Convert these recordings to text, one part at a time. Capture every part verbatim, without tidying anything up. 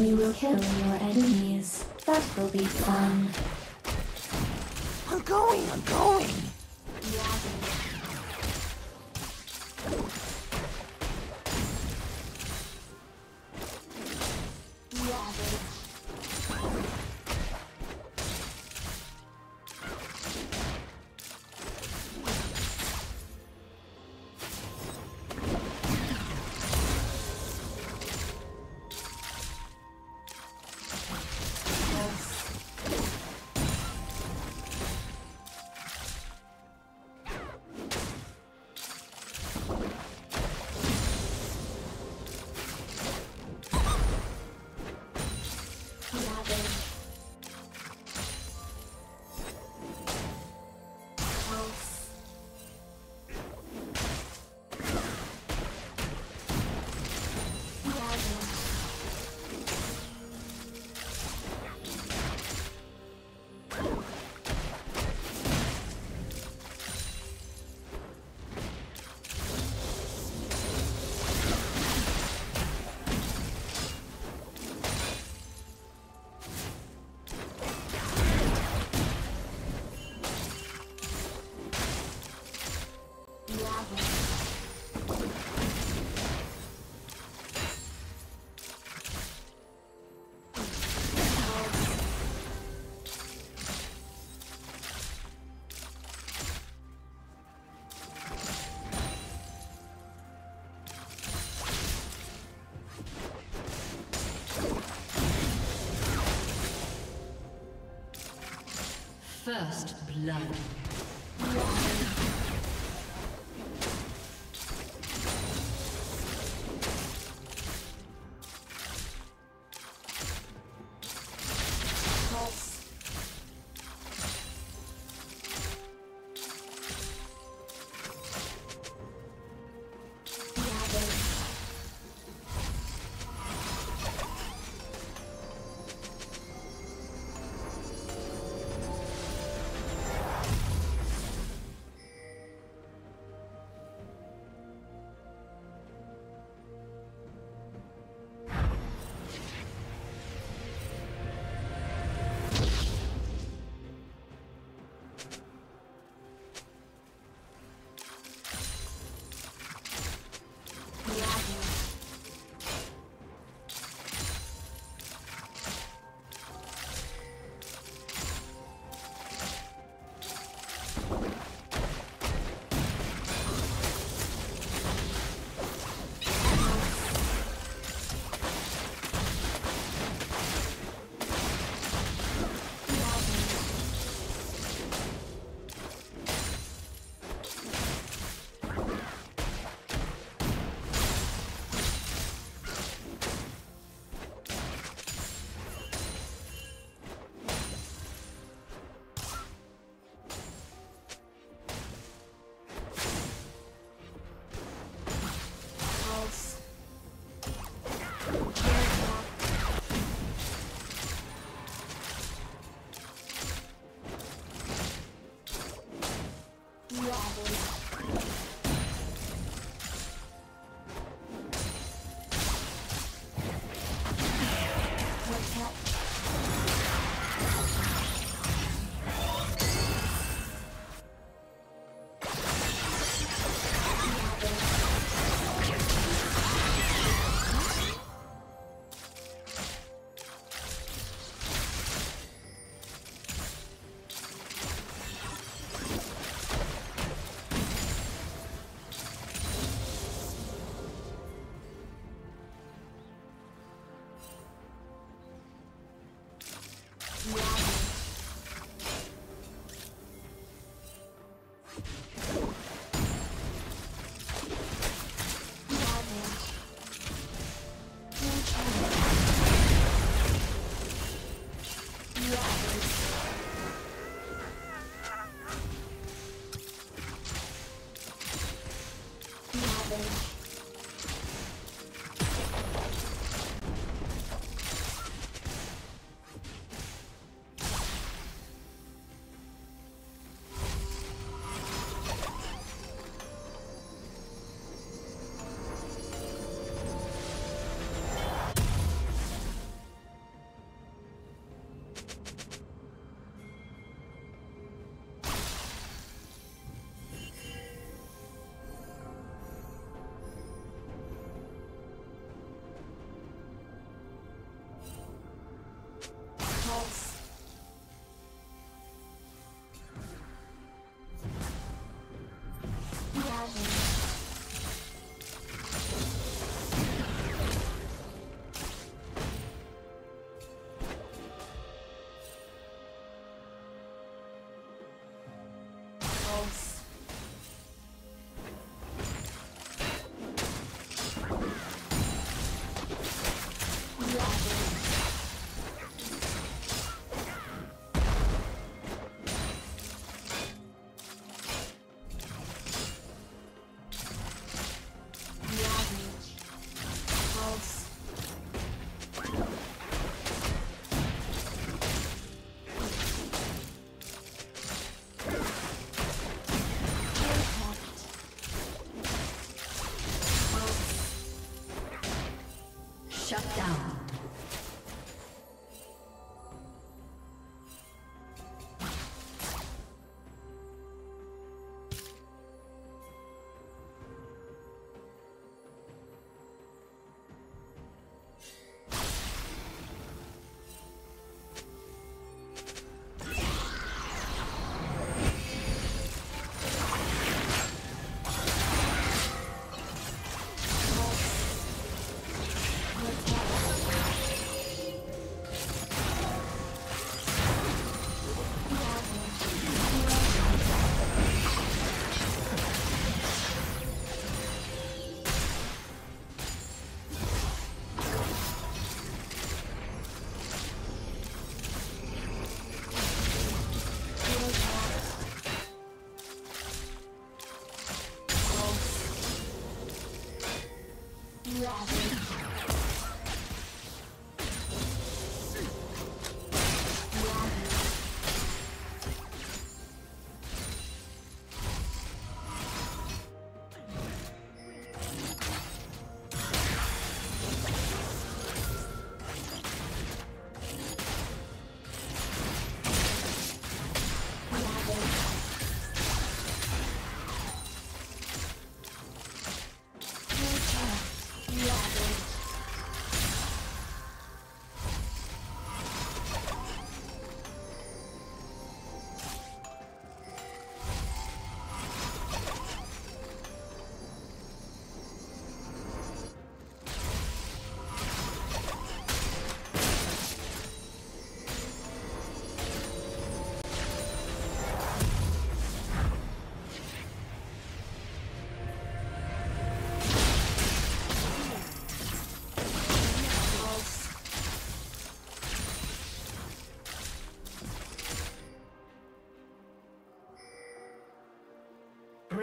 We will kill your enemies. That will be fun. I'm going, I'm going! First blood. Shut down.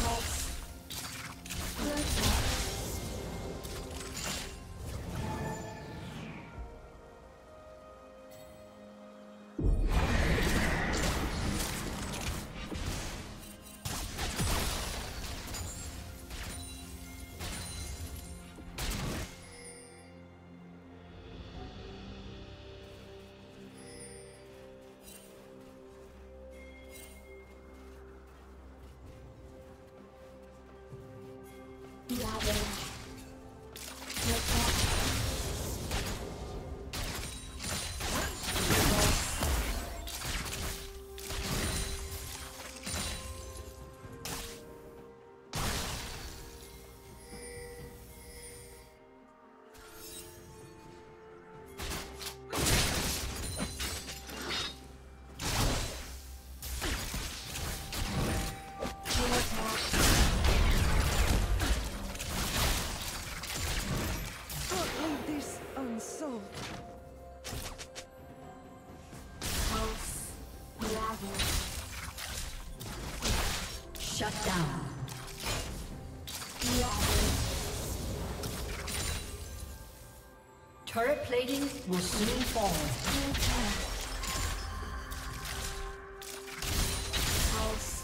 Pulse. Pulse. soul. Pulse level. Shut down. Level. Turret plating will soon fall. Pulse.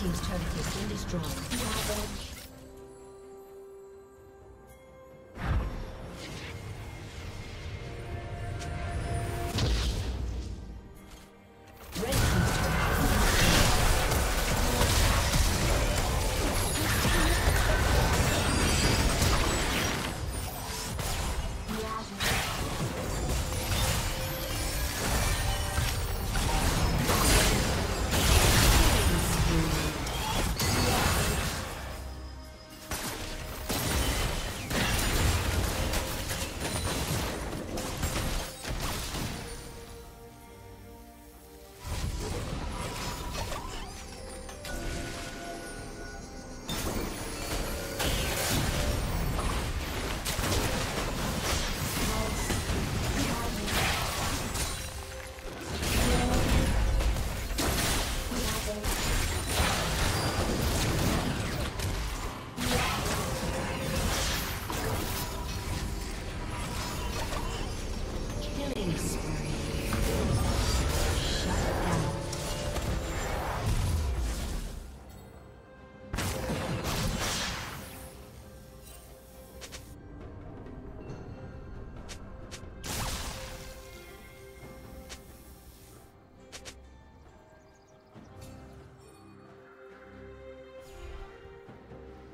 Team's turret has been destroyed. Yeah,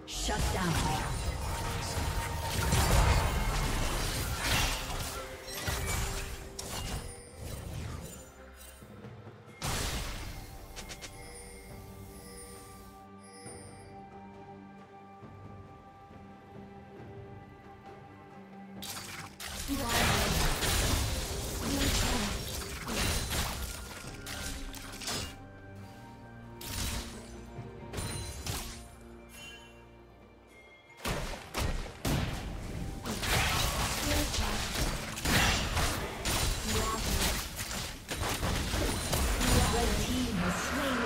shut down. Team has slain.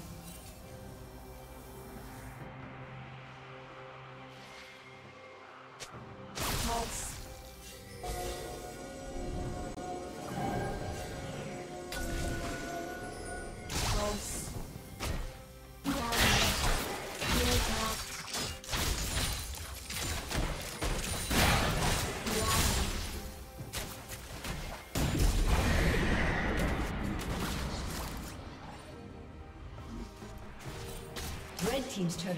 Team's turret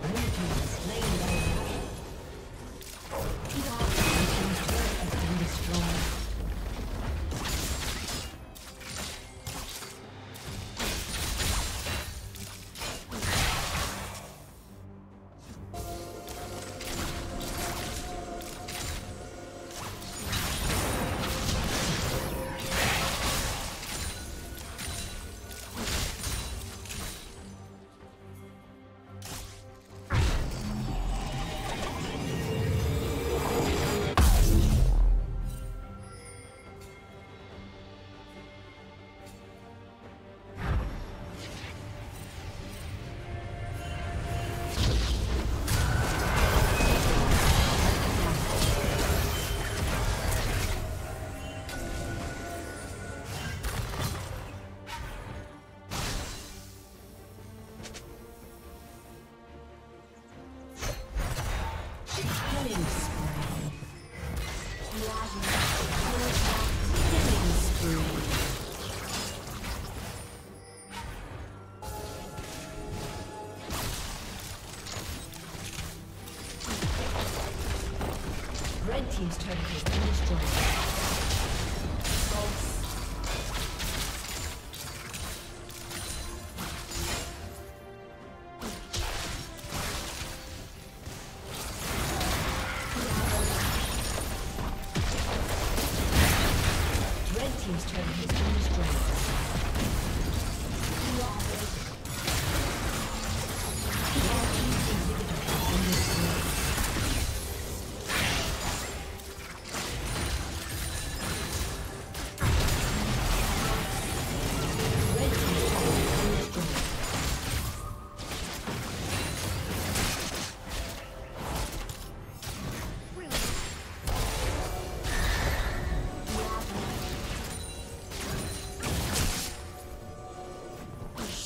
Well, thank you. This Red team's turret has been destroyed.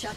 Shut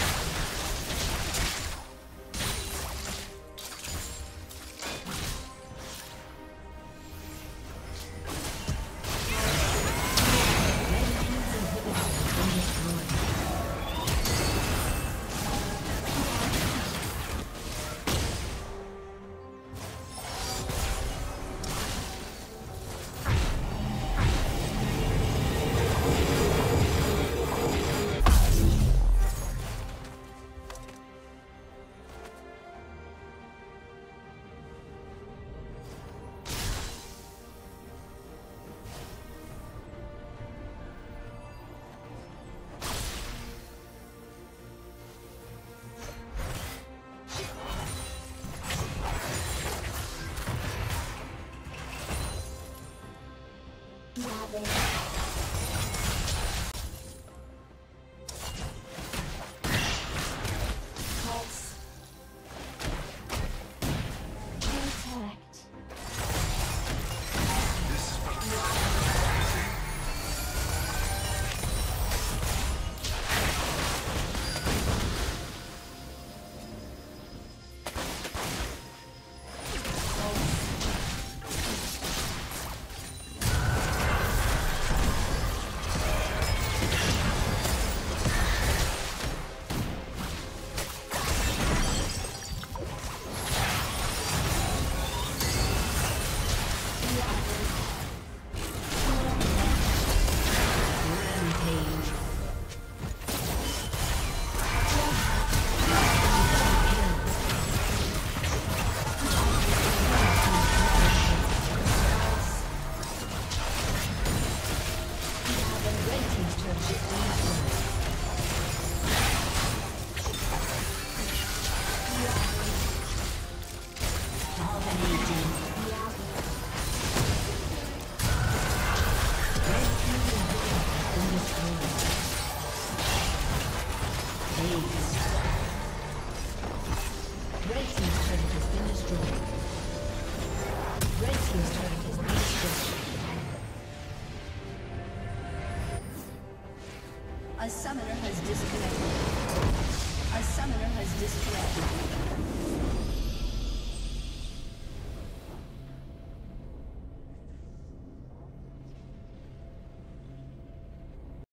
a summoner has disconnected. A summoner has disconnected.